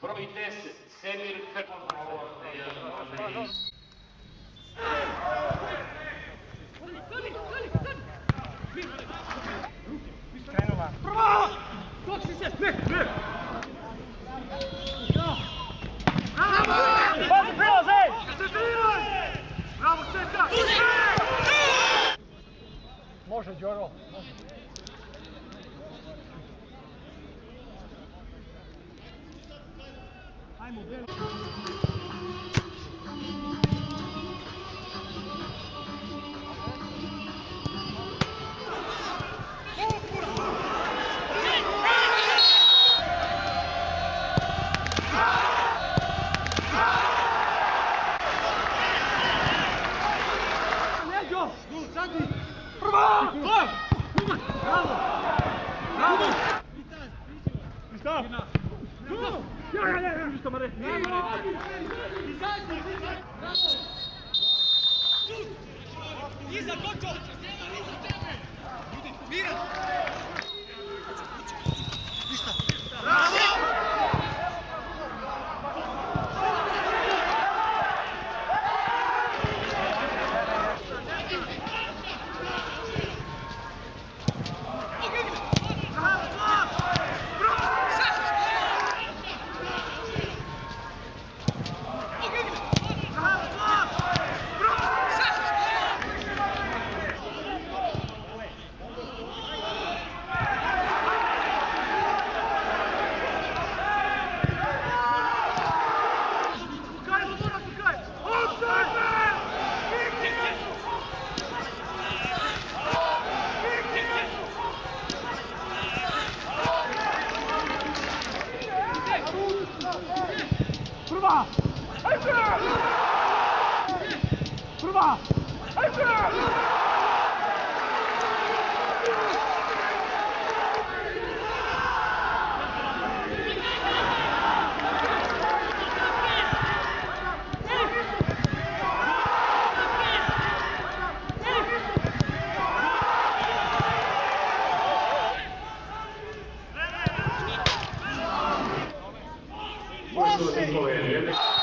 Proites Semir Ferguson. Može, Đoro. Ajmo, Beli. Thank you.